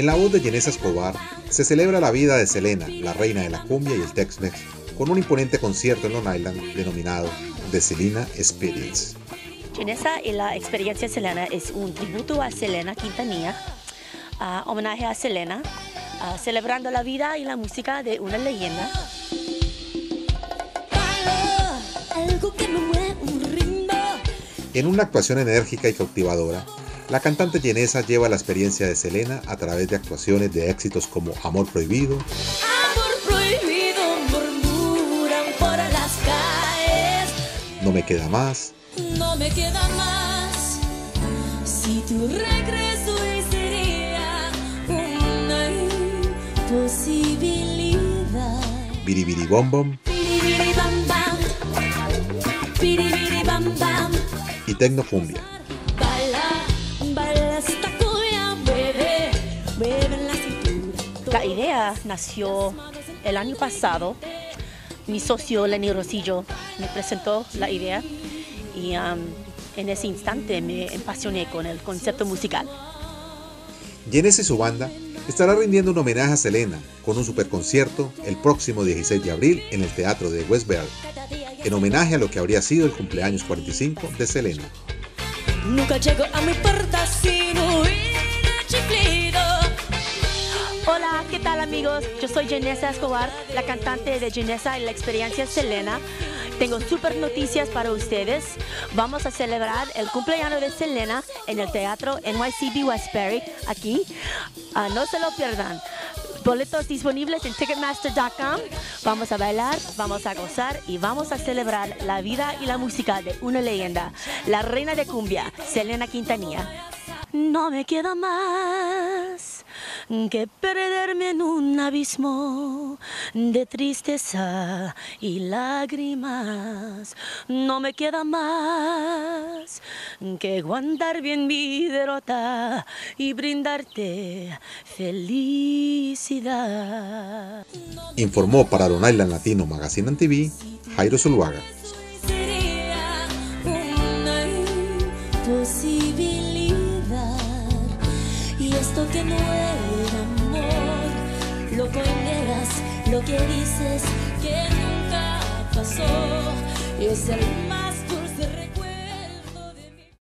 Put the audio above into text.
En la voz de Genessa Escobar se celebra la vida de Selena, la reina de la cumbia y el Tex-Mex, con un imponente concierto en Long Island denominado The Selena Experience. Genessa y la experiencia de Selena es un tributo a Selena Quintanilla, homenaje a Selena, celebrando la vida y la música de una leyenda. En una actuación enérgica y cautivadora, la cantante Genessa lleva la experiencia de Selena a través de actuaciones de éxitos como Amor Prohibido, No Me Queda Más, No me queda más, si tu regreso hoy sería una imposibilidad. Bidi Bidi Bom Bom y Techno Cumbia. La idea nació el año pasado. Mi socio Lenny Rosillo me presentó la idea. Y en ese instante me apasioné con el concepto musical. Genessa y su banda estará rindiendo un homenaje a Selena con un superconcierto el próximo 16 de abril en el Teatro de Westbury, en homenaje a lo que habría sido el cumpleaños 45 de Selena. Nunca llego a mi puerta sin huir chiflido. Hola, ¿qué tal amigos? Yo soy Genessa Escobar, la cantante de Genessa y la experiencia Selena. Tengo súper noticias para ustedes. Vamos a celebrar el cumpleaños de Selena en el Teatro NYCB Westbury, aquí. No se lo pierdan. Boletos disponibles en ticketmaster.com. Vamos a bailar, vamos a gozar y vamos a celebrar la vida y la música de una leyenda, la reina de cumbia, Selena Quintanilla. No me queda más que perderme en un abismo de tristeza y lágrimas. No me queda más que aguantar bien mi derrota y brindarte felicidad. Informó para Don Island Latino Magazine and TV, Jairo Zuluaga. Sería una imposibilidad. Y esto que no era amor, lo ponderas, lo que dices que nunca pasó, es el mal.